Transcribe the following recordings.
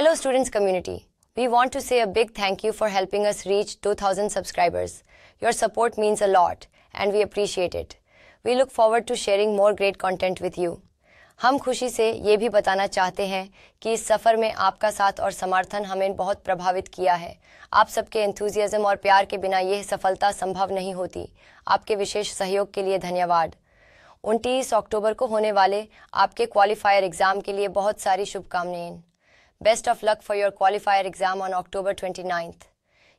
Hello students community. We want to say a big thank you for helping us reach 2,000 subscribers. Your support means a lot and we appreciate it. We look forward to sharing more great content with you. हम खुशी से ये भी बताना चाहते हैं कि इस सफ़र में आपका साथ और समर्थन हमें बहुत प्रभावित किया है। आप सबके एंथुजियाज्म और प्यार के बिना यह सफलता संभव नहीं होती। आपके विशेष सहयोग के लिए धन्यवाद। 29 अक्टूबर को होने वाले आपके क्वालिफायर एग्ज़ाम के लिए बहुत सारी शुभकामनाएं। Best of luck for your qualifier exam on October 29th.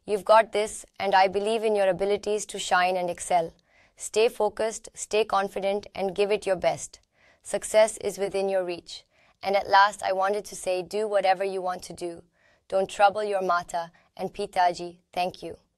You've got this, and I believe in your abilities to shine and excel. Stay focused, stay confident, and give it your best. Success is within your reach. And at last, I wanted to say, do whatever you want to do. Don't trouble your mata and pitaji. Thank you.